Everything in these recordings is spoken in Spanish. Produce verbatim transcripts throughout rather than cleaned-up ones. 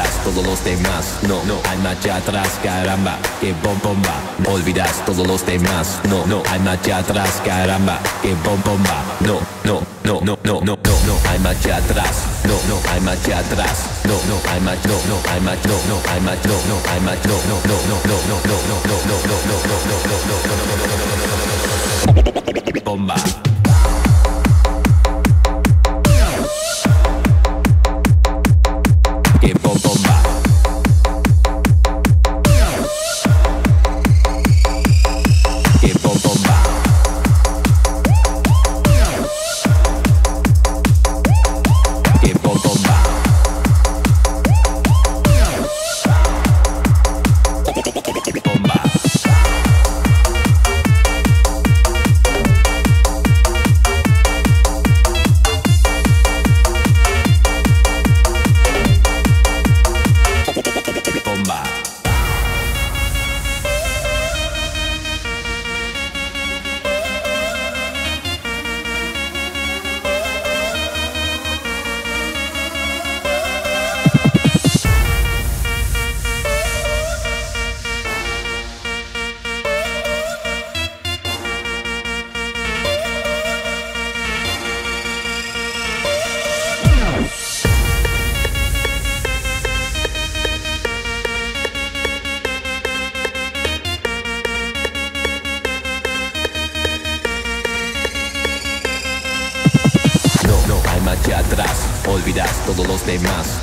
olvidas todos los demás, no, no hay marcha atrás, caramba, que bom bomba. No olvidas todos los demás, no, no hay marcha atrás, caramba, que bom bomba. No, no, no, no, no, no, no, no hay marcha atrás, no, no hay marcha atrás, no, no hay marcha, no, no hay marcha, no, no hay marcha, no, no hay marcha, no, no, no, no, no, no, no, no, no, no, no, no, no, no, bomba.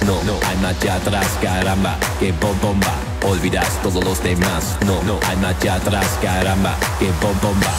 No, no hay marcha atrás, caramba, que bom bomba. Olvidas todos los demás, no, no hay marcha atrás, caramba, que bom bomba.